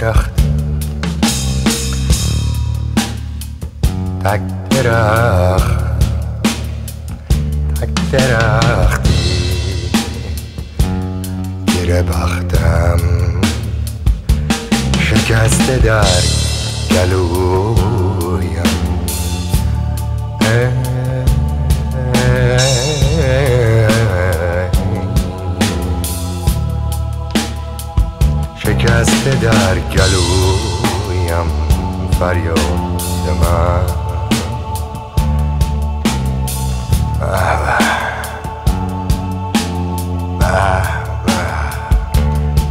درخت تک درخت تک درختی گره بختم شکسته در گلویم شکسته در گلویم فریاد من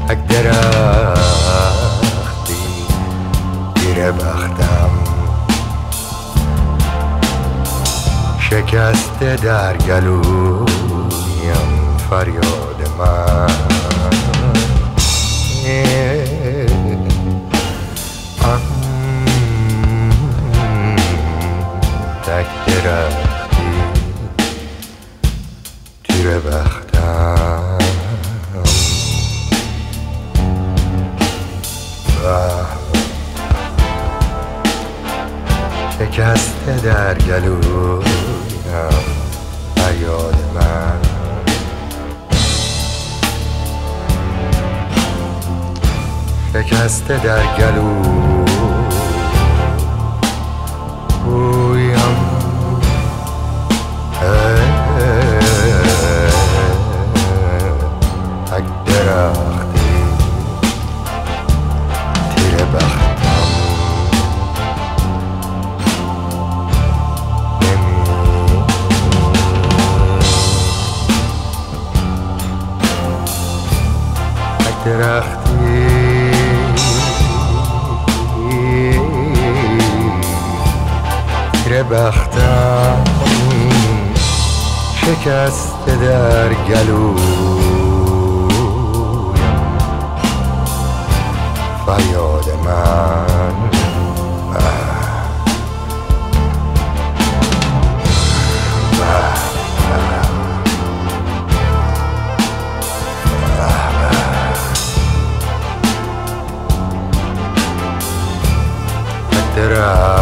تک درختی گره بختم شکسته در گلویم فریاد من تک درختی تیره بختم شکسته در گلویم فریاد من شکسته در گلویم تک درختی تیره بختم تک درختی تیره بختم شکسته در گلویم فریاد من تک درختی